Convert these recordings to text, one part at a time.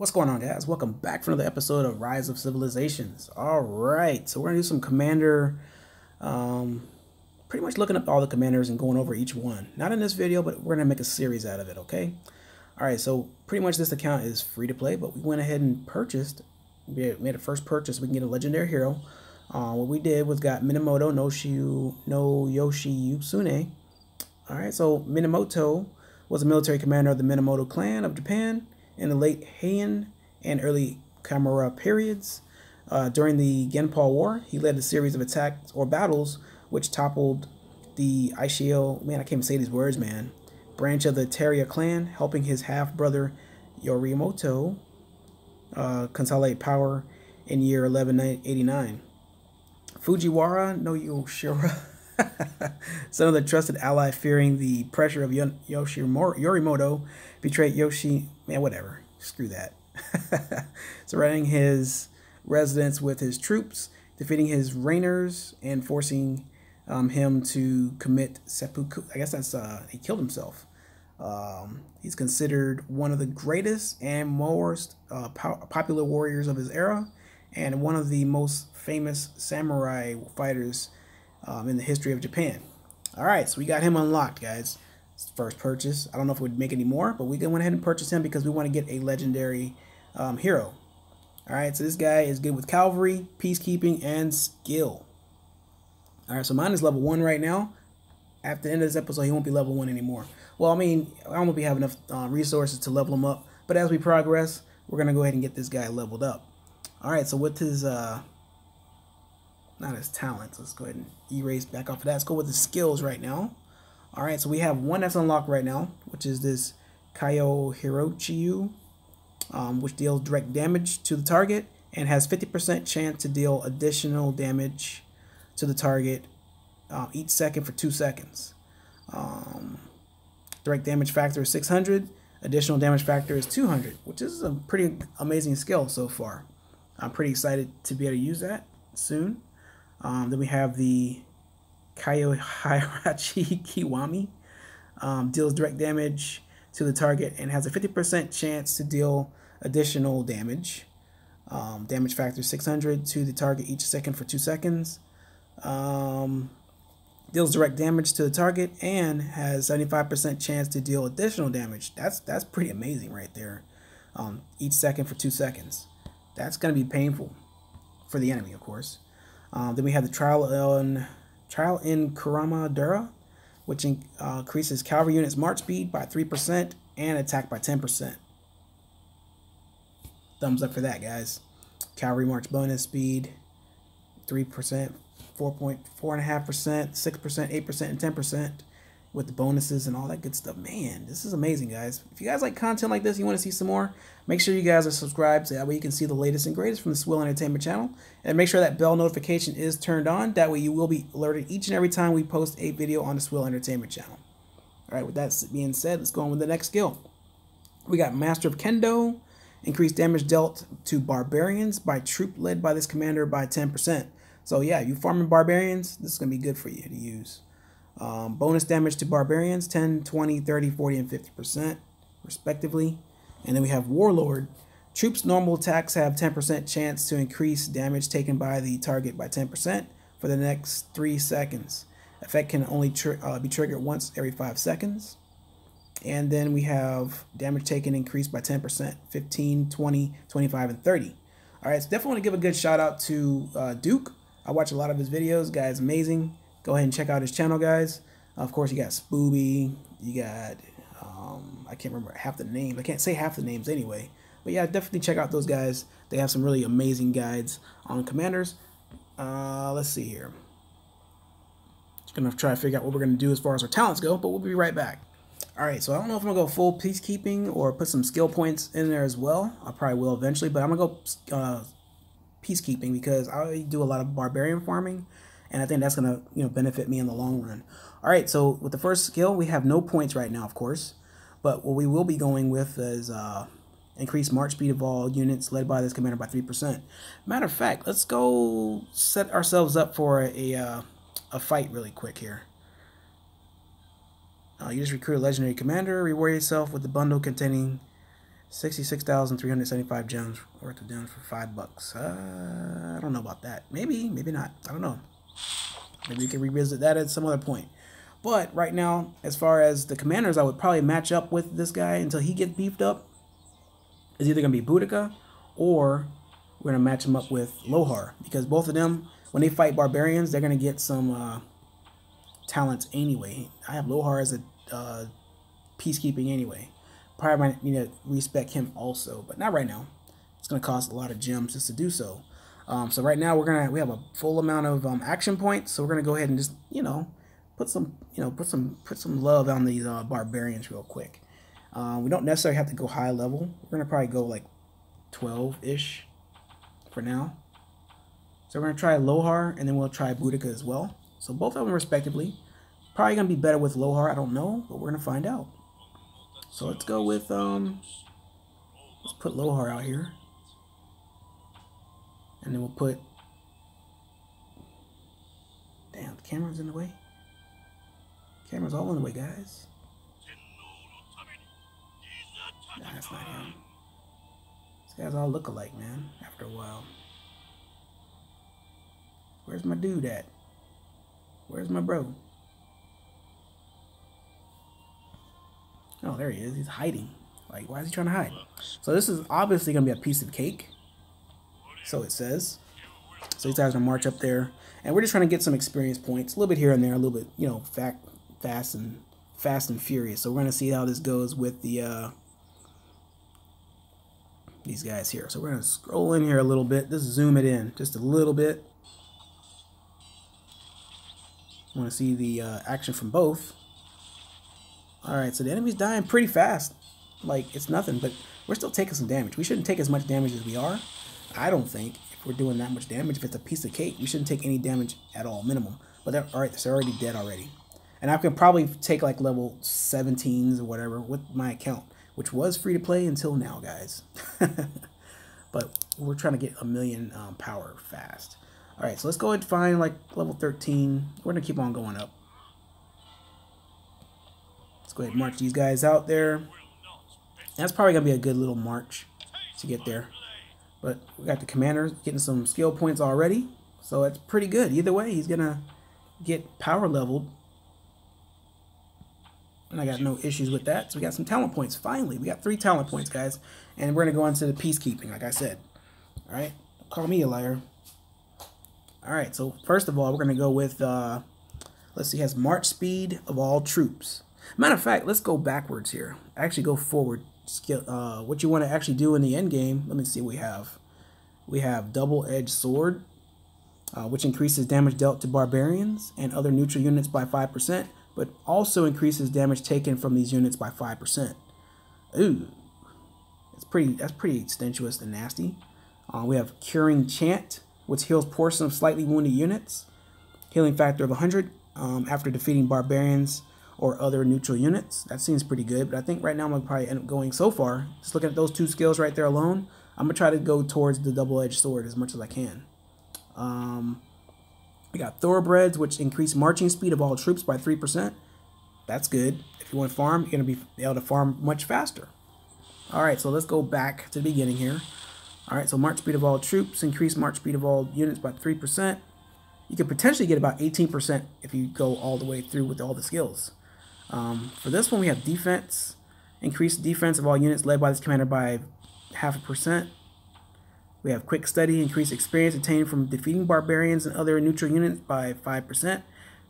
What's going on, guys? Welcome back for another episode of Rise of Civilizations. All right, so we're gonna do some commander, pretty much looking up all the commanders and going over each one. Not in this video, but we're gonna make a series out of it, okay? All right, so pretty much this account is free to play, but we went ahead and purchased, we made a first purchase. We can get a legendary hero. What we did was got Minamoto no Yoshitsune. All right, so Minamoto was a military commander of the Minamoto clan of Japan in the late Heian and early Kamakura periods. During the Genpei War, he led a series of attacks or battles which toppled the Ishio, man, I can't even say these words, man, branch of the Taira clan, helping his half-brother Yorimoto consolidate power in year 1189. Fujiwara no Yoshira, son of the trusted ally, fearing the pressure of Yorimoto, betrayed surrounding his residence with his troops, defeating his retainers, and forcing him to commit seppuku. I guess that's he killed himself. He's considered one of the greatest and most popular warriors of his era, and one of the most famous samurai fighters in the history of Japan. All right, so we got him unlocked, guys. First purchase. I don't know if we'd make any more, but we went ahead and purchased him because we want to get a legendary hero. All right, so this guy is good with cavalry, peacekeeping, and skill. All right, so mine is level 1 right now. After the end of this episode, he won't be level 1 anymore. Well, I mean, I won't be having enough resources to level him up, but as we progress, we're going to go ahead and get this guy leveled up. All right, so with his, not his talents, let's go ahead and erase back off of that. Let's go with his skills right now. All right, so we have one that's unlocked right now, which is this Kaio Hirochiyu, which deals direct damage to the target and has 50% chance to deal additional damage to the target each second for 2 seconds. Direct damage factor is 600. Additional damage factor is 200, which is a pretty amazing skill so far. I'm pretty excited to be able to use that soon. Then we have the Kaiohairachi Kiwami, deals direct damage to the target and has a 50% chance to deal additional damage. Damage factor 600 to the target each second for 2 seconds. Deals direct damage to the target and has 75% chance to deal additional damage. That's pretty amazing right there. Each second for 2 seconds. That's going to be painful for the enemy, of course. Then we have the Trial in Kurama Dura, which increases cavalry units' march speed by 3% and attack by 10%. Thumbs up for that, guys. Cavalry march bonus speed, 3%, 4.5%, 6%, 8%, and 10% with the bonuses and all that good stuff. Man, this is amazing, guys. If you guys like content like this, you want to see some more, make sure you guys are subscribed so that way you can see the latest and greatest from the Swill Entertainment channel. And make sure that bell notification is turned on. That way you will be alerted each and every time we post a video on the Swill Entertainment channel. All right, with that being said, let's go on with the next skill. We got Master of Kendo. Increased damage dealt to barbarians by troop led by this commander by 10%. So yeah, you farming barbarians, this is going to be good for you to use. Bonus damage to barbarians, 10, 20, 30, 40, and 50%, respectively. And then we have Warlord. Troops' normal attacks have 10% chance to increase damage taken by the target by 10% for the next 3 seconds. Effect can only be triggered once every 5 seconds. And then we have damage taken increased by 10%, 15, 20, 25, and 30. All right, so definitely want to give a good shout out to Duke. I watch a lot of his videos. Guy's amazing. Go ahead and check out his channel, guys. Of course, you got Spooby. You got, I can't remember half the names. I can't say half the names anyway. But yeah, definitely check out those guys. They have some really amazing guides on commanders. Let's see here. Just going to try to figure out what we're going to do as far as our talents go, but we'll be right back. All right, so I don't know if I'm going to go full peacekeeping or put some skill points in there as well. I probably will eventually, but I'm going to go peacekeeping because I do a lot of barbarian farming. And I think that's gonna, you know, benefit me in the long run. All right, so with the first skill, we have no points right now, of course. But what we will be going with is increased march speed of all units led by this commander by 3%. Matter of fact, let's go set ourselves up for a fight really quick here. You just recruit a legendary commander. Reward yourself with the bundle containing 66,375 gems worth of gems for $5. I don't know about that. Maybe not. I don't know. Maybe we can revisit that at some other point. But right now, as far as the commanders, I would probably match up with this guy until he gets beefed up. It's either going to be Boudica or we're going to match him up with Lohar. Because both of them, when they fight barbarians, they're going to get some talents anyway. I have Lohar as a peacekeeping anyway. Probably might need to respec him also, but not right now. It's going to cost a lot of gems just to do so. So right now we have a full amount of action points, so we're gonna go ahead and just put some love on these barbarians real quick. We don't necessarily have to go high level. We're gonna probably go like 12-ish for now. So we're gonna try Lohar, and then we'll try Boudica as well. So both of them respectively. Probably gonna be better with Lohar. I don't know, but we're gonna find out. So let's go with let's put Lohar out here. And then we'll put, damn, the camera's in the way. Camera's all in the way, guys. Nah, that's not him. These guys all look alike, man, after a while. Where's my dude at? Where's my bro? Oh, there he is. He's hiding. Like, why is he trying to hide? So this is obviously going to be a piece of cake. So it says. So these guys are gonna march up there, and we're just trying to get some experience points, a little bit here and there, a little bit, you know, fast and furious. So we're gonna see how this goes with the these guys here. So we're gonna scroll in here a little bit, just zoom it in just a little bit. I want to see the action from both. All right, so the enemy's dying pretty fast, like it's nothing, but we're still taking some damage. We shouldn't take as much damage as we are. I don't think if we're doing that much damage. If it's a piece of cake, we shouldn't take any damage at all, minimum. But they're all right, they're already dead already, and I can probably take like level 17s or whatever with my account, which was free to play until now, guys. But we're trying to get a million power fast. All right, so let's go ahead and find like level 13. We're gonna keep on going up. Let's go ahead and march these guys out there. And that's probably gonna be a good little march to get there. But we got the commander getting some skill points already, so that's pretty good. Either way, he's gonna get power leveled, and I got no issues with that. So we got some talent points. Finally, we got 3 talent points, guys, and we're gonna go into the peacekeeping, like I said. All right, call me a liar. All right, so first of all, we're gonna go with let's see, has march speed of all troops. Matter of fact, let's go backwards here. Actually, go forward. Skill, what you want to actually do in the end game. Let me see what we have. We have double-edged sword, which increases damage dealt to barbarians and other neutral units by 5%, but also increases damage taken from these units by 5%. Ooh, that's pretty extensuous and nasty. We have curing chant, which heals portion of slightly wounded units, healing factor of 100 after defeating barbarians or other neutral units. That seems pretty good, but I think right now I'm gonna probably end up going, so far, just looking at those 2 skills right there alone, I'm gonna try to go towards the double-edged sword as much as I can. We got thoroughbreds, which increase marching speed of all troops by 3%. That's good. If you want to farm, you're gonna be able to farm much faster. All right, so let's go back to the beginning here. All right, so march speed of all troops, increase march speed of all units by 3%. You could potentially get about 18% if you go all the way through with all the skills. For this one, we have defense, increased defense of all units led by this commander by 0.5%. We have quick study, increased experience attained from defeating barbarians and other neutral units by 5%.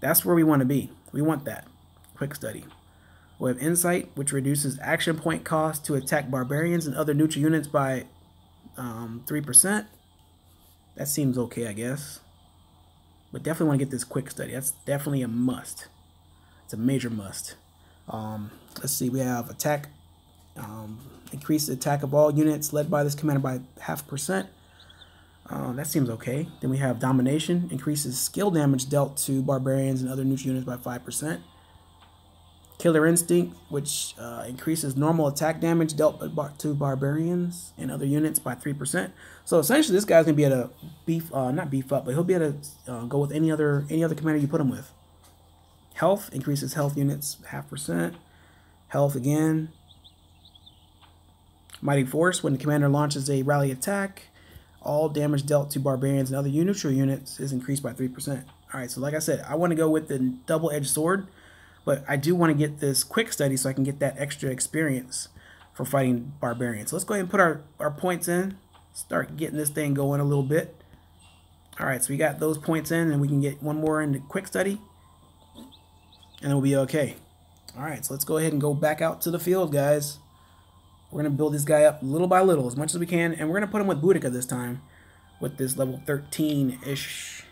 That's where we want to be. We want that quick study. We have insight, which reduces action point cost to attack barbarians and other neutral units by 3%. That seems okay, I guess. But definitely want to get this quick study. That's definitely a must. It's a major must. Let's see, we have attack, increase the attack of all units led by this commander by 0.5%. That seems okay. Then we have domination, increases skill damage dealt to barbarians and other neutral units by 5%. Killer instinct, which increases normal attack damage dealt to barbarians and other units by 3%. So essentially, this guy's gonna be able to not beef up, but he'll be able to go with any other commander you put him with. Health, increases health units 0.5%. Health again. Mighty Force, when the commander launches a rally attack, all damage dealt to barbarians and other neutral units is increased by 3%. Alright, so like I said, I want to go with the double-edged sword, but I do want to get this quick study so I can get that extra experience for fighting barbarians. So let's go ahead and put our points in, start getting this thing going a little bit. Alright, so we got those points in, and we can get one more in the quick study, and we'll be okay. Alright, so let's go ahead and go back out to the field, guys. We're going to build this guy up little by little, as much as we can, and we're going to put him with Boudica this time, with this level 13-ish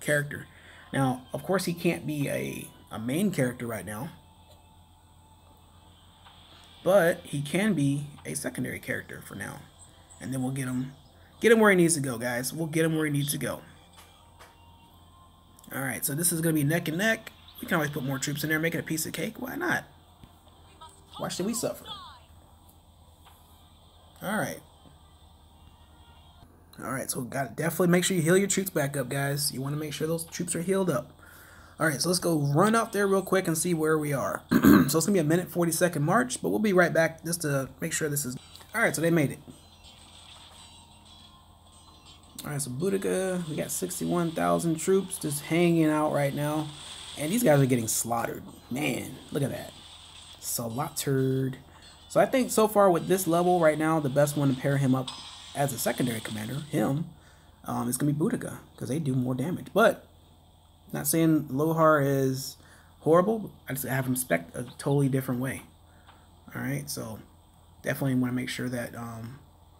character. Now, of course, he can't be a main character right now, but he can be a secondary character for now, and then we'll get him where he needs to go, guys. We'll get him where he needs to go. All right, so this is going to be neck and neck. We can always put more troops in there, make it a piece of cake. Why not? Why should we suffer? Alright. Alright, so gotta definitely make sure you heal your troops back up, guys. You want to make sure those troops are healed up. Alright, so let's go run out there real quick and see where we are. So it's going to be a 1:40 march, but we'll be right back just to make sure this is... Alright, so they made it. Alright, so Boudica, we got 61,000 troops just hanging out right now. And these guys are getting slaughtered. Man, look at that. Slaughtered. So I think so far with this level right now, the best one to pair him up as a secondary commander, is going to be Boudica, because they do more damage. But not saying Lohar is horrible. I just have him spec'd a totally different way. Alright, so definitely want to make sure that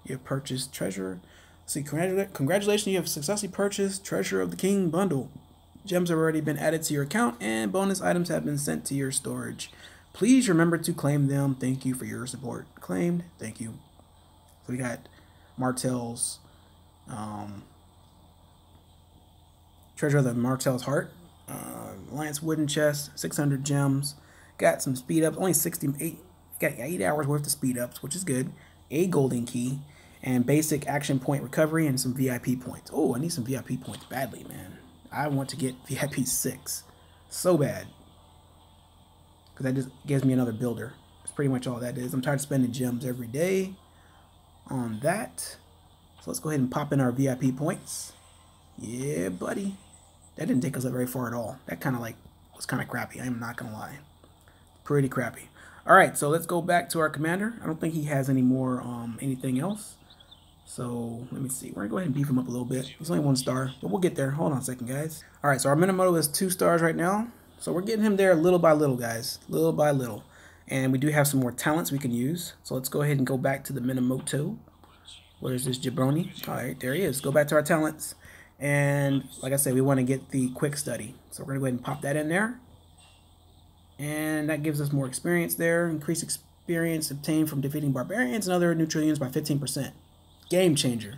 you have purchased Treasure. See, congratulations, you have successfully purchased Treasure of the King bundle. Gems have already been added to your account, and bonus items have been sent to your storage. Please remember to claim them. Thank you for your support. Claimed. Thank you. So we got Martell's Treasure of the Martell's Heart, Alliance Wooden Chest, 600 gems. Got some speed ups. Only 68. Got 8 hours worth of speed ups, which is good. A golden key and basic action point recovery and some VIP points. Oh, I need some VIP points badly, man. I want to get VIP 6 so bad, because that just gives me another builder. That's pretty much all that is. I'm tired of spending gems every day on that. So let's go ahead and pop in our VIP points. Yeah, buddy. That didn't take us up very far at all. That kind of like was kind of crappy. I am not going to lie. Pretty crappy. All right, so let's go back to our commander. I don't think he has any more anything else. So, let me see. We're going to go ahead and beef him up a little bit. He's only 1 star, but we'll get there. Hold on a second, guys. All right, so our Minamoto is 2 stars right now. So, we're getting him there little by little, guys. Little by little. And we do have some more talents we can use. So, let's go ahead and go back to the Minamoto. Where is this jabroni? All right, there he is. Go back to our talents. And, like I said, we want to get the quick study. So, we're going to go ahead and pop that in there. And that gives us more experience there. Increased experience obtained from defeating barbarians and other neutral units by 15%. Game changer,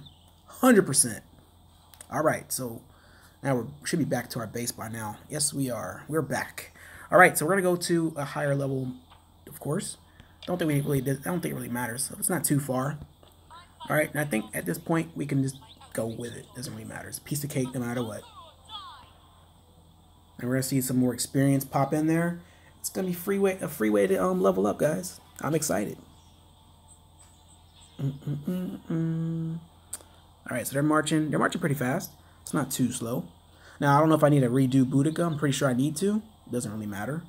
100%. All right, so now we should be back to our base by now. Yes, we are. We're back. All right, so we're gonna go to a higher level, of course. I don't think it really matters. So it's not too far. All right, and I think at this point we can just go with it. Doesn't really matter. It's a piece of cake no matter what. And we're gonna see some more experience pop in there. It's gonna be a free way to level up, guys. I'm excited. All right, so they're marching pretty fast. It's not too slow. Now I don't know if I need to redo Boudica. I'm pretty sure I need to. It doesn't really matter.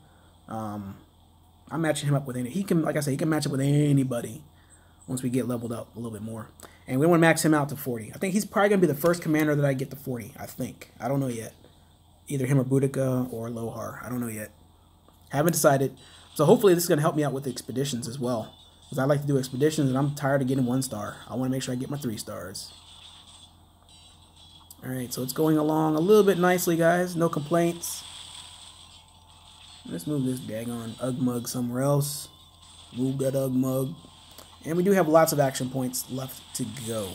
I'm matching him up with he can match up with anybody once we get leveled up a little bit more, and we want to max him out to 40. I think he's probably gonna be the first commander that I get to 40. I think, I don't know yet, either him or Boudica or Lohar. I don't know yet, haven't decided. So hopefully this is gonna help me out with the expeditions as well. I like to do expeditions, and I'm tired of getting 1 star. I want to make sure I get my 3 stars. All right, so it's going along a little bit nicely, guys. No complaints. Let's move this daggone Ugmug somewhere else. Move that Ugmug. And we do have lots of action points left to go.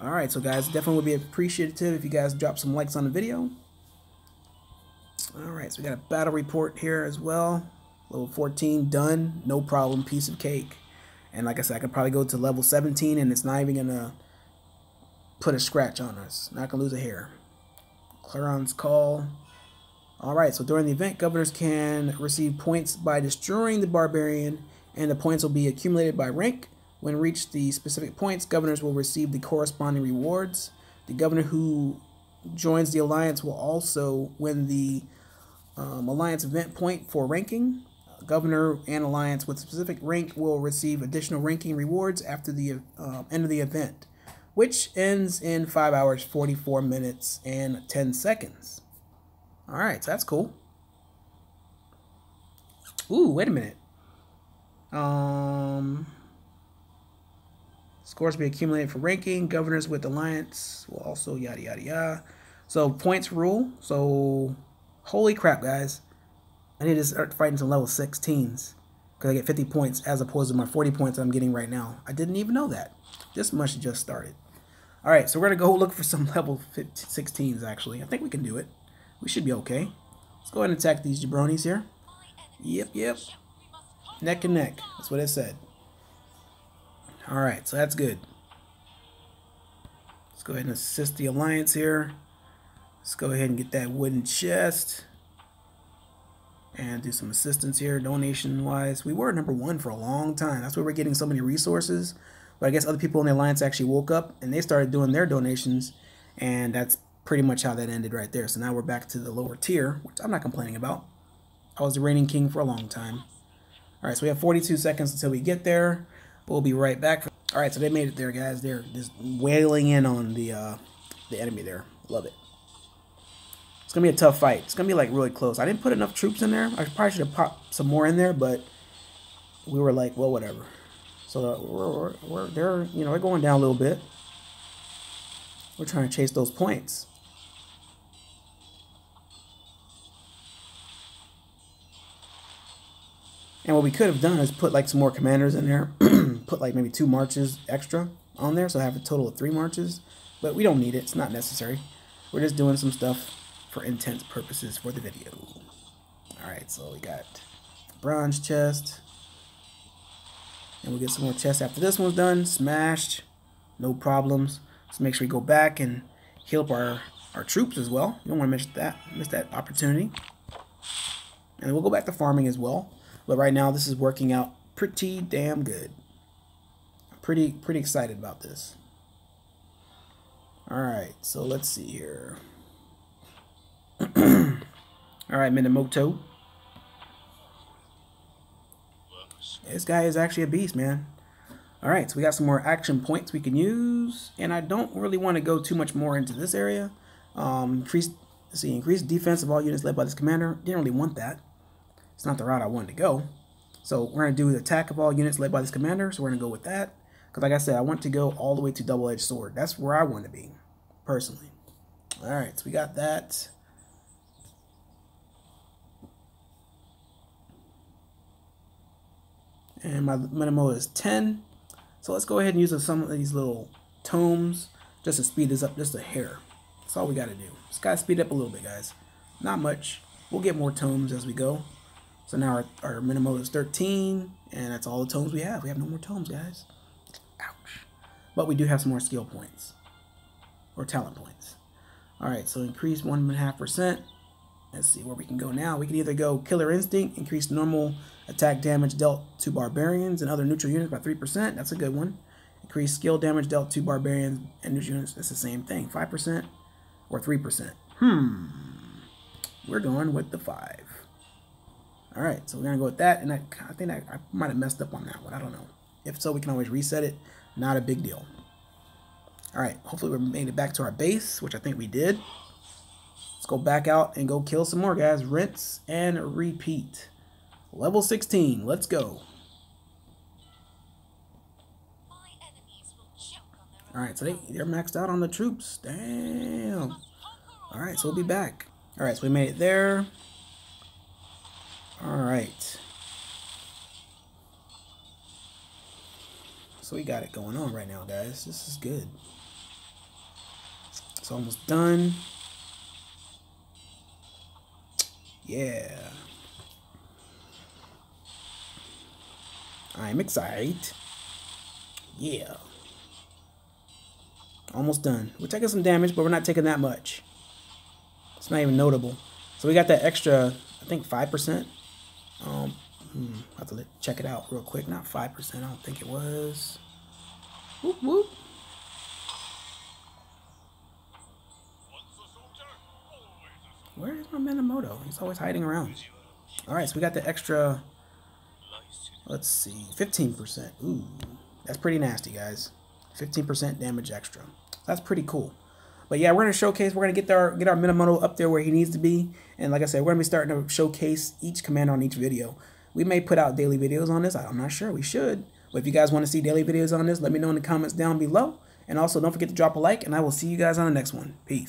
All right, so guys, definitely would be appreciative if you guys drop some likes on the video. All right, so we got a battle report here as well. Level 14 done, no problem, piece of cake. And like I said, I could probably go to level 17 and it's not even gonna put a scratch on us. Not gonna lose a hair. Claron's Call. All right, so during the event, governors can receive points by destroying the barbarian and the points will be accumulated by rank. When reached the specific points, governors will receive the corresponding rewards. The governor who joins the alliance will also win the alliance event point for ranking. Governor and alliance with specific rank will receive additional ranking rewards after the end of the event, which ends in 5 hours, 44 minutes, and 10 seconds. All right, so that's cool. Ooh, wait a minute. Scores be accumulated for ranking. Governors with alliance will also yada yada yada. So points rule. So holy crap, guys! I need to start fighting some level 16s because I get 50 points as opposed to my 40 points that I'm getting right now. I didn't even know that. This must just started. All right, so we're gonna go look for some level 16s. Actually, I think we can do it. We should be okay. Let's go ahead and attack these jabronis here. Yep, yep. Neck and neck. That's what it said. Alright, so that's good. Let's go ahead and assist the alliance here. Let's go ahead and get that wooden chest. And do some assistance here, donation-wise. We were #1 for a long time. That's where we're getting so many resources. But I guess other people in the alliance actually woke up and they started doing their donations. And that's pretty much how that ended right there. So now we're back to the lower tier, which I'm not complaining about. I was the reigning king for a long time. Alright, so we have 42 seconds until we get there. We'll be right back. All right, so they made it there, guys. They're just wailing in on the enemy there. Love it. It's going to be a tough fight. It's going to be, like, really close. I didn't put enough troops in there. I probably should have popped some more in there, but we were like, well, whatever. So they're, you know, they're going down a little bit. We're trying to chase those points. And what we could have done is put, like, some more commanders in there. Put, like, maybe 2 marches extra on there. So I have a total of 3 marches. But we don't need it. It's not necessary. We're just doing some stuff for intense purposes for the video. Alright, so we got bronze chest. And we'll get some more chests after this one's done. Smashed. No problems. Let's make sure we go back and heal up our troops as well. You don't want to miss that opportunity. And we'll go back to farming as well. But right now, this is working out pretty damn good. I'm pretty excited about this. All right, so let's see here. All right, Minamoto. This guy is actually a beast, man. All right, so we got some more action points we can use, and I don't really want to go too much more into this area. Increased defense of all units led by this commander. Didn't really want that. It's not the route I wanted to go. So we're going to do the attack of all units led by this commander. So we're going to go with that. Because like I said, I want to go all the way to double-edged sword. That's where I want to be, personally. All right, so we got that. And my minimo is 10. So let's go ahead and use some of these little tomes just to speed this up just a hair. That's all we got to do. Just got to speed up a little bit, guys. Not much. We'll get more tomes as we go. So now our minimum is 13, and that's all the tomes we have. We have no more tomes, guys. Ouch. But we do have some more skill points, or talent points. All right, so increase 1.5%. Let's see where we can go now. We can either go Killer Instinct, increase normal attack damage dealt to barbarians and other neutral units by 3%. That's a good one. Increase skill damage dealt to barbarians and neutral units. That's the same thing, 5% or 3%. We're going with the 5. All right, so we're going to go with that, and I think I might have messed up on that one. I don't know. If so, we can always reset it. Not a big deal. All right, hopefully we made it back to our base, which I think we did. Let's go back out and go kill some more, guys. Rinse and repeat. Level 16, let's go. All right, so they're maxed out on the troops. Damn. All right, so we'll be back. All right, so we made it there. All right, so we got it going on right now, guys. This is good. It's almost done. Yeah, I'm excited. Yeah, almost done. We're taking some damage, but we're not taking that much. It's not even notable. So we got that extra, I think, 5%. I have to check it out real quick. Not 5%, I don't think it was. Whoop whoop. Where is my Minamoto? He's always hiding around. Alright, so we got the extra, let's see, 15%. Ooh, that's pretty nasty, guys. 15% damage extra. That's pretty cool. But yeah, we're gonna showcase. We're gonna get our Minamoto up there where he needs to be. And like I said, we're gonna be starting to showcase each commander on each video. We may put out daily videos on this. I'm not sure. We should. But if you guys want to see daily videos on this, let me know in the comments down below. And also, don't forget to drop a like. And I will see you guys on the next one. Peace.